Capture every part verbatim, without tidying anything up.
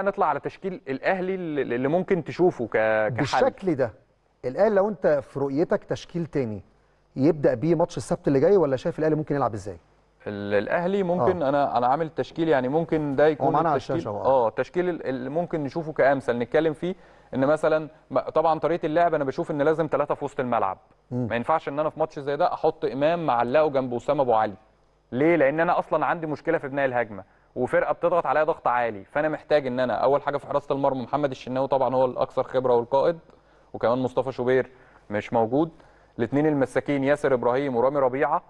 هنطلع على تشكيل الاهلي اللي ممكن تشوفه كحل بالشكل ده. الاهلي لو انت في رؤيتك تشكيل تاني يبدا بيه ماتش السبت اللي جاي، ولا شايف الاهلي ممكن يلعب ازاي؟ الاهلي ممكن آه. انا انا عامل تشكيل يعني ممكن ده يكون التشكيل اه التشكيل اللي ممكن نشوفه كامثل نتكلم فيه. ان مثلا طبعا طريقه اللعب انا بشوف ان لازم ثلاثه في وسط الملعب، م. ما ينفعش ان انا في ماتش زي ده احط امام معلقه جنب وسام ابو علي. ليه؟ لان انا اصلا عندي مشكله في بناء الهجمه وفرقه بتضغط عليها ضغط عالي، فانا محتاج ان انا اول حاجه في حراسه المرمى محمد الشناوي طبعا هو الاكثر خبره والقائد، وكمان مصطفى شوبير مش موجود، الاثنين المساكين ياسر ابراهيم ورامي ربيعه.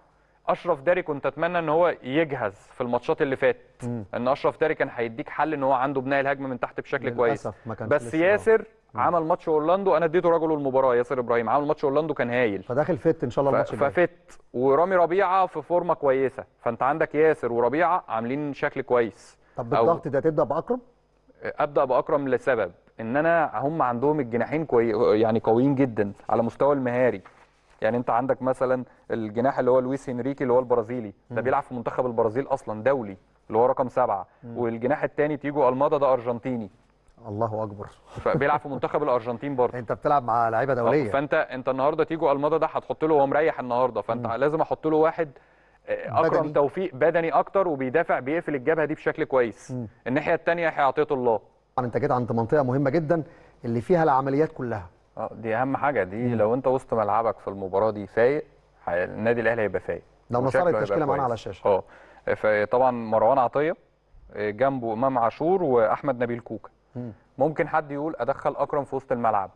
اشرف داري كنت اتمنى ان هو يجهز في الماتشات اللي فاتت، ان اشرف داري كان هيديك حل ان هو عنده بناء الهجمه من تحت بشكل كويس، بس ياسر مم. عمل ماتش اورلاندو، انا اديته رجل المباراه ياسر ابراهيم، عمل ماتش اورلاندو كان هايل فداخل فت ان شاء الله الماتش الجاي، ففت ورامي ربيعه في فورمه كويسه، فانت عندك ياسر وربيعه عاملين شكل كويس. طب بالضغط ده تبدا باكرم؟ ابدا باكرم لسبب ان انا هم عندهم الجناحين كوي... يعني قويين جدا على مستوى المهاري. يعني انت عندك مثلا الجناح اللي هو لويس إنريكي اللي هو البرازيلي ده بيلعب في منتخب البرازيل اصلا دولي اللي هو رقم سبعه، مم. والجناح الثاني تيجاو ألميدا ده ارجنتيني الله اكبر فبيلعب في منتخب الارجنتين برضه. انت بتلعب مع لعيبه دوليه، فانت انت النهارده تيجاو ألميدا ده هتحط له، هو مريح النهارده، فانت مم. لازم احط له واحد اكرم بدني. توفيق بدني اكتر وبيدافع بيقفل الجبهه دي بشكل كويس. مم. الناحيه الثانيه يحيى عطية الله. طبعا انت جيت عند منطقه مهمه جدا اللي فيها العمليات كلها، اه دي اهم حاجه دي. مم. لو انت وسط ملعبك في المباراه دي فايق، النادي الاهلي هيبقى فايق لو نصر التشكيله معانا على الشاشه. اه فطبعا مروان عطيه جنبه امام عاشور واحمد نبيل كوكا. مم. ممكن حد يقول ادخل اكرم في وسط الملعب،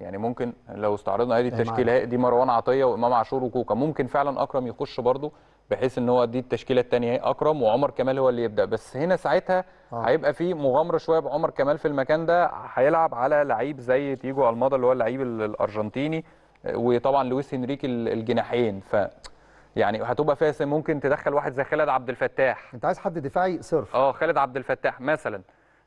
يعني ممكن لو استعرضنا هذه التشكيله دي مروان عطيه وامام عاشور وكوكا، ممكن فعلا اكرم يخش برضه بحيث ان هو دي التشكيله الثانيه هي اكرم وعمر كمال هو اللي يبدا، بس هنا ساعتها آه. هيبقى في مغامره شويه بعمر كمال في المكان ده، هيلعب على لعيب زي تيجاو ألميدا اللي هو اللعيب الارجنتيني، وطبعا لويس إنريكي الجناحين، ف يعني هتبقى فيها ممكن تدخل واحد زي خالد عبد الفتاح. انت عايز حد دفاعي صرف؟ اه خالد عبد الفتاح مثلا،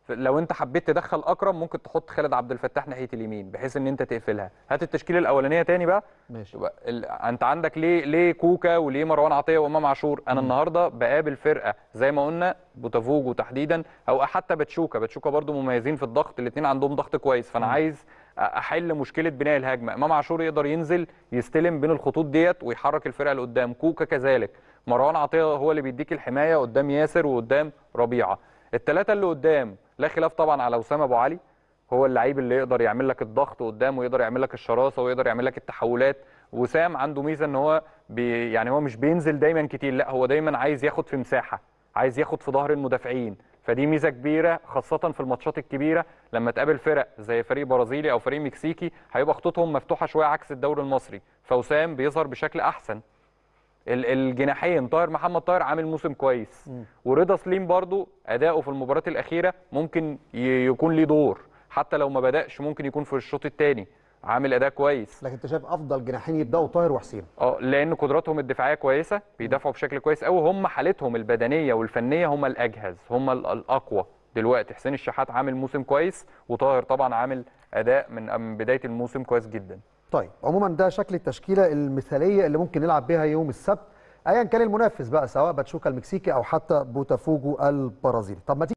لو انت حبيت تدخل اكرم ممكن تحط خالد عبد الفتاح ناحيه اليمين بحيث ان انت تقفلها. هات التشكيله الاولانيه تاني بقى. ماشي. ال... انت عندك ليه ليه كوكا وليه مروان عطيه وامام عاشور؟ انا م. النهارده بقابل فرقه زي ما قلنا بوتافوغو تحديدا او حتى باتشوكا، باتشوكا برده مميزين في الضغط، الاثنين عندهم ضغط كويس، فانا م. عايز احل مشكله بناء الهجمه. امام عاشور يقدر ينزل يستلم بين الخطوط ديت ويحرك الفرقه اللي قدام، كوكا كذلك، مروان عطيه هو اللي بيديك الحمايه قدام ياسر وقدام ربيعه. الثلاثه اللي قدام لا خلاف طبعا على وسام ابو علي، هو اللعيب اللي يقدر يعمل لك الضغط قدامه ويقدر يعمل لك الشراسه ويقدر يعمل لك التحولات. وسام عنده ميزه ان هو بي يعني هو مش بينزل دايما كتير، لا هو دايما عايز ياخد في مساحه، عايز ياخد في ظهر المدافعين، فدي ميزه كبيره خاصه في الماتشات الكبيره لما تقابل فرق زي فريق برازيلي او فريق مكسيكي هيبقى خطوطهم مفتوحه شويه عكس الدوري المصري، فوسام بيظهر بشكل احسن. الجناحين طاهر محمد طاهر عامل موسم كويس، م. ورضا سليم برضو اداؤه في المباراه الاخيره ممكن يكون ليه دور، حتى لو ما بداش ممكن يكون في الشوط الثاني عامل اداء كويس. لكن انت شايف افضل جناحين يبداوا طاهر وحسين؟ اه لان قدراتهم الدفاعيه كويسه، بيدافعوا بشكل كويس قوي، هم حالتهم البدنيه والفنيه هم الاجهز، هم الاقوى دلوقتي. حسين الشحات عامل موسم كويس، وطاهر طبعا عامل اداء من بدايه الموسم كويس جدا. طيب عموما ده شكل التشكيله المثاليه اللي ممكن نلعب بها يوم السبت ايا كان المنافس بقى، سواء باتشوكا المكسيكي او حتى بوتافوغو البرازيلي. طب ما